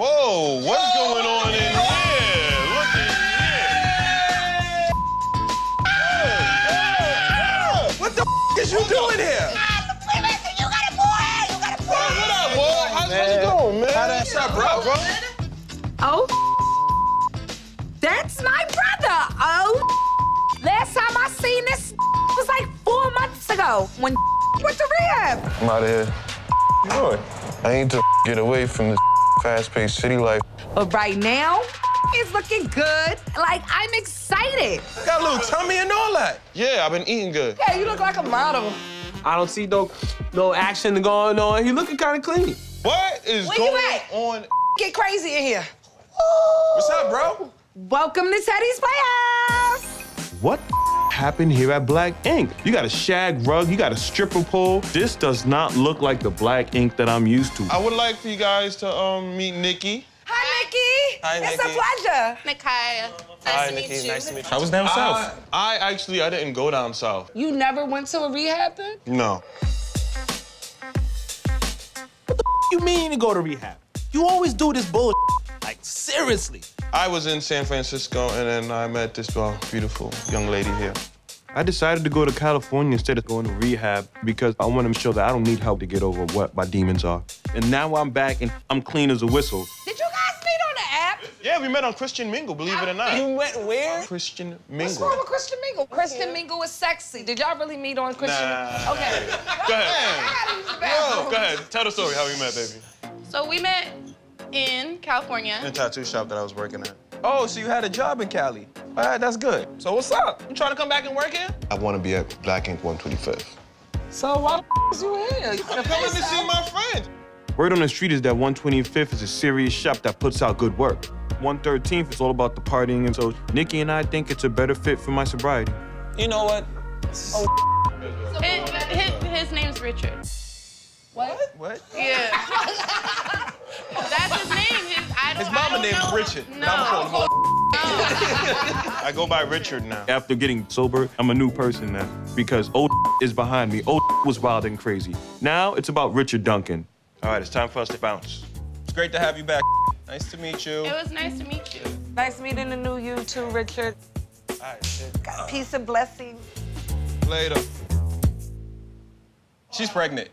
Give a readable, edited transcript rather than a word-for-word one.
Whoa, what's going on in here? Look at here. Oh, what the f is you doing here? Listen, you got a boy. You got a boy. What up, boy? How's it going, man? What's up, bro? Oh, that's my brother. Oh, last time I seen this was like 4 months ago when went to rehab. I'm out of here. What you doing? I need to get away from this fast-paced city life. But right now, it's looking good. Like, I'm excited. Got a little tummy and all that. Yeah, I've been eating good. Yeah, you look like a model. I don't see no action going on. He looking kind of clean. What is going on? Get crazy in here. Ooh. What's up, bro? Welcome to Teddy's Playhouse. What happened here at Black Ink? You got a shag rug, you got a stripper pole. This does not look like the Black Ink that I'm used to. I would like for you guys to meet Nikki. Hi, Nikki. Hi, Nikki. It's a pleasure. Nikaya. Nice to meet you. Nice to meet you. I was down south. I didn't go down south. You never went to a rehab then? No. What the you mean to go to rehab? You always do this bullshit. Like, seriously. I was in San Francisco, and then I met this beautiful young lady here. I decided to go to California instead of going to rehab because I wanted to show that I don't need help to get over what my demons are. And now I'm back, and I'm clean as a whistle. Did you guys meet on the app? Yeah, we met on Christian Mingle, believe it or not. You met where? Christian Mingle. What's wrong with Christian Mingle? Christian Mingle is sexy. Did y'all really meet on Christian Mingle? Okay. Go ahead. Go ahead. Tell the story how we met, baby. So we met in California. In a tattoo shop that I was working at. Oh, so you had a job in Cali. All right, that's good. So what's up? You trying to come back and work here? I want to be at Black Ink 125th. So why the is you here? You I'm coming to see my friend. Word on the street is that 125th is a serious shop that puts out good work. 113th is all about the partying, and so Nikki and I think it's a better fit for my sobriety. You know what? Oh, so his name's Richard. What? What? Yeah. That's his name. His mama name's Richard. No. I go by Richard now. After getting sober, I'm a new person now because old is behind me. Old was wild and crazy. Now it's about Richard Duncan. All right, it's time for us to bounce. It's great to have you back. Nice to meet you. It was nice to meet you. Nice meeting the new you too, Richard. All right. Got peace and blessings. Later. She's pregnant.